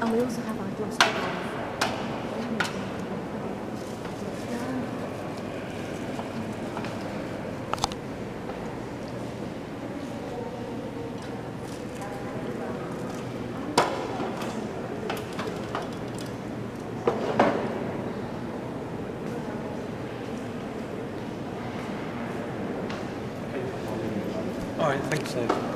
And we also have our doors. All right, thanks, Dave.